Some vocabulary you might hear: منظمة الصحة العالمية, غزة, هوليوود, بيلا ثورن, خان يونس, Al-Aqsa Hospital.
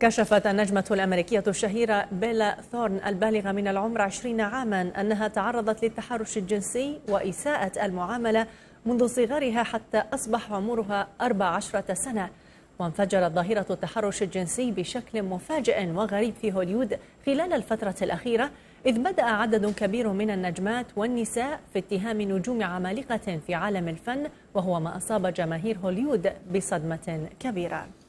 كشفت النجمة الأمريكية الشهيرة بيلا ثورن البالغة من العمر 20 عاما أنها تعرضت للتحرش الجنسي وإساءة المعاملة منذ صغرها حتى أصبح عمرها 14 سنة. وانفجرت ظاهرة التحرش الجنسي بشكل مفاجئ وغريب في هوليوود خلال الفترة الأخيرة، إذ بدأ عدد كبير من النجمات والنساء في اتهام نجوم عمالقة في عالم الفن، وهو ما أصاب جماهير هوليوود بصدمة كبيرة.